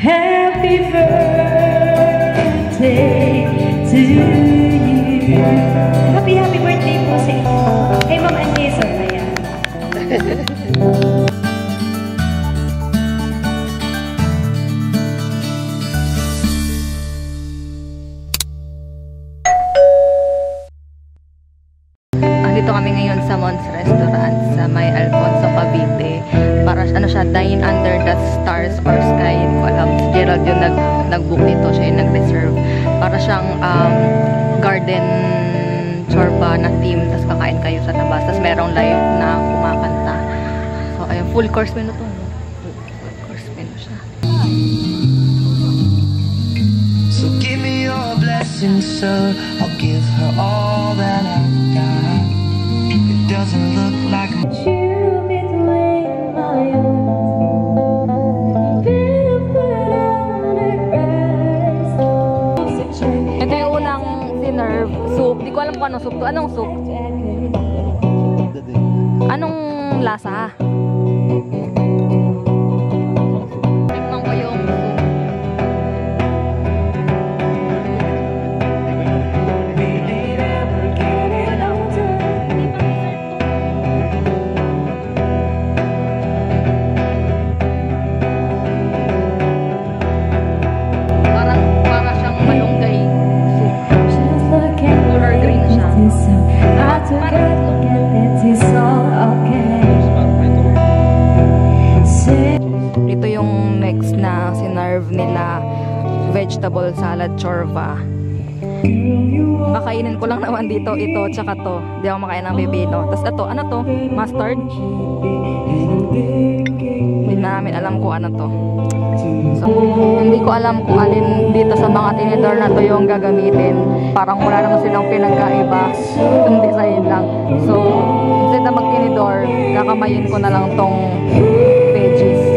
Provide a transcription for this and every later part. Happy birthday to you. Happy, happy birthday po sa inyo. Hey, Ma'am Anesa, ayan. Dito kami ngayon sa Mons Restaurant sa may Alfonso, Cavite. Para ano siya, dine under the stars or sky. Hindi ko alam. Si Gerald yung nag-book nito. Siya yung nag-reserve. Para siyang garden chorba na team. Tapos kakain kayo sa labas. Tapos merong live na kumakanta. So, ayun. Full course menu to. Full course menu siya. So, give me your blessing, sir. I'll give her all that I've got. Doesn't look like you between my arms. Ito yung unang si Nerv's soup. Di ko alam kung anong soup to. Anong soup? Anong lasa? Vegetable salad chorba. Makainin ko lang naman dito ito tsaka to. Hindi ako makain ng pipino. Tapos ito, ano to? Mustard? Hindi namin alam kung ano to. So, hindi ko alam kung alin dito sa mga tinidor na to yung gagamitin. Parang wala naman silang pinagkaiba. Itong design lang. So, instead na magtinidor, kakamayin ko na lang tong veggies.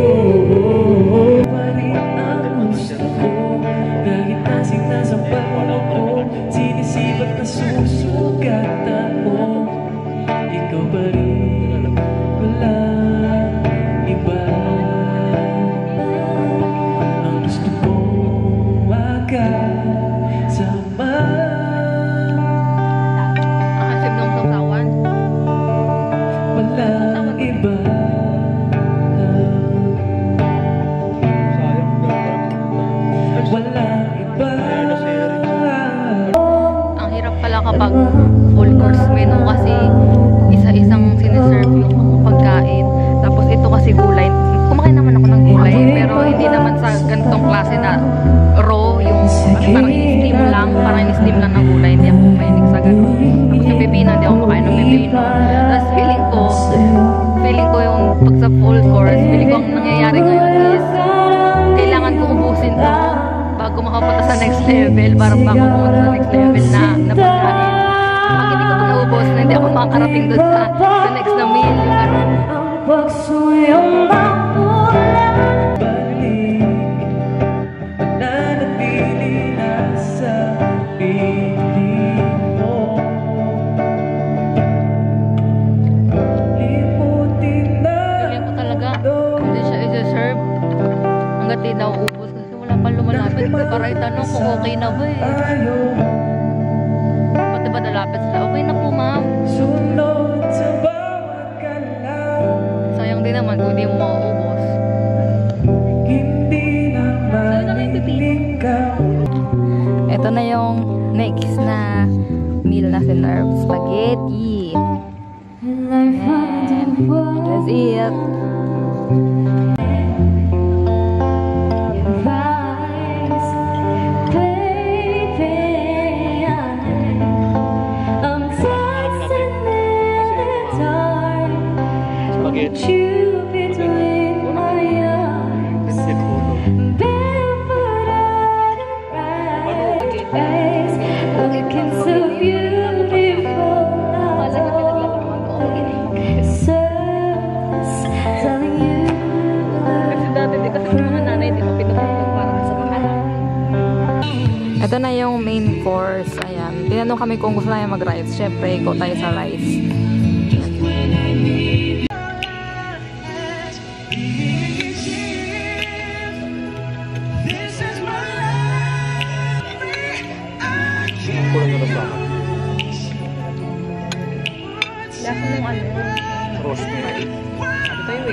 Kapag full course menu kasi isa-isang siniserve yung mga pagkain. Tapos ito kasi gulay. Kumakain naman ako ng gulay pero hindi naman sa ganitong klase na raw yung parang in-steam lang. Parang in-steam lang ng gulay. Hindi ako mahilig sa ganun. Tapos yung pipino, hindi ako makain ng pipino. Tapos feeling ko yung pag sa full course, feeling ko ang nangyayari ngayon is kailangan ko ubusin to bago makapunta sa next level. Parang bago makapunta sa next level na napagkain. Na hindi ako makakarating doon sa next na meal. Ganyan ko talaga. Hindi siya isa-serve. Hanggat di na uubos kasi wala pa lumalapit. Para itanong kung okay na ba eh. Malapit sila. Okay na po, ma'am. Sayang din naman kung di mo mauubos. Sayang na yung pipino. Ito na yung next na meal na si Nerv's. Spaghetti. And that's it. Ito na yung main course. Ayan. Tinanong kami kung gusto namin mag-rice. Siyempre, ikaw tayo sa rice.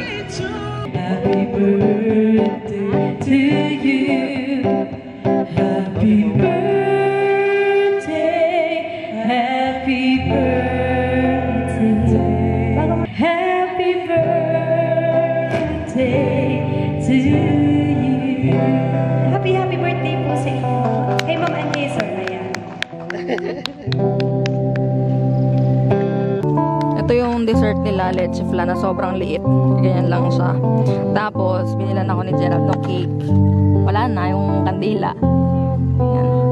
Happy birthday to you. Happy birthday. Happy birthday. Happy birthday to you. Happy, happy birthday po sa inyo. Kay Ma'am Angezo, ayan. Ito yung dessert nila, leche flan, na sobrang liit. Ganyan lang siya. Tapos, binilan ako ni Gerald ng cake. Wala na, yung kandila. Ayan.